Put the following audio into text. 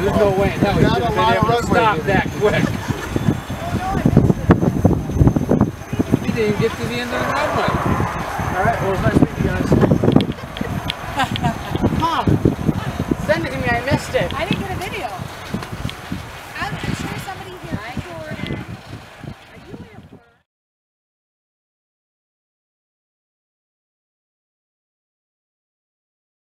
There's no way in hell he should have been able to stop that quick. He didn't even get to the end of the runway. Alright, well, it was nice meeting you guys. Mom, send it to me, I missed it. I didn't get a video.